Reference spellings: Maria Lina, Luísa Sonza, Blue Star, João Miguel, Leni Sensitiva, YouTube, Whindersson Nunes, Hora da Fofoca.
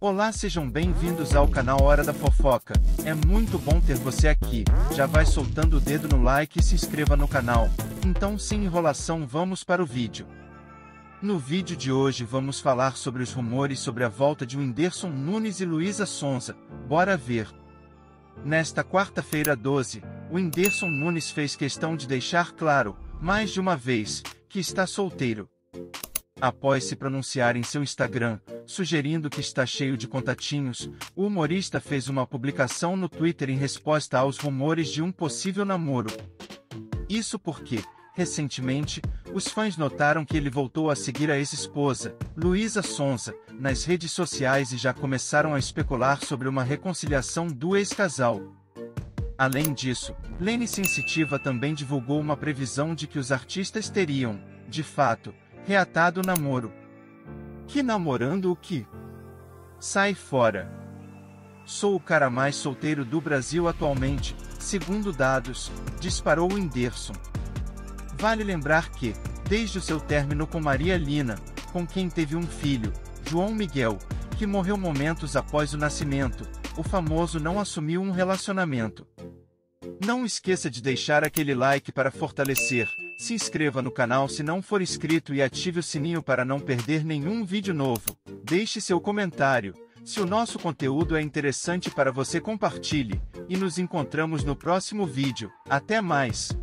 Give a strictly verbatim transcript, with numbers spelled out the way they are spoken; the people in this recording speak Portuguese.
Olá, sejam bem-vindos ao canal Hora da Fofoca. É muito bom ter você aqui. Já vai soltando o dedo no like e se inscreva no canal. Então, sem enrolação, vamos para o vídeo. No vídeo de hoje vamos falar sobre os rumores sobre a volta de Whindersson Nunes e Luísa Sonza. Bora ver. Nesta quarta-feira doze, Whindersson Nunes fez questão de deixar claro, mais de uma vez, que está solteiro. Após se pronunciar em seu Instagram, sugerindo que está cheio de contatinhos, o humorista fez uma publicação no Twitter em resposta aos rumores de um possível namoro. Isso porque, recentemente, os fãs notaram que ele voltou a seguir a ex-esposa, Luísa Sonza, nas redes sociais e já começaram a especular sobre uma reconciliação do ex-casal. Além disso, Leni Sensitiva também divulgou uma previsão de que os artistas teriam, de fato, reatado o namoro. Que namorando o que? Sai fora. Sou o cara mais solteiro do Brasil atualmente, segundo dados, disparou Whindersson. Vale lembrar que, desde o seu término com Maria Lina, com quem teve um filho, João Miguel, que morreu momentos após o nascimento, o famoso não assumiu um relacionamento. Não esqueça de deixar aquele like para fortalecer, se inscreva no canal se não for inscrito e ative o sininho para não perder nenhum vídeo novo. Deixe seu comentário, se o nosso conteúdo é interessante para você compartilhe, e nos encontramos no próximo vídeo. Até mais!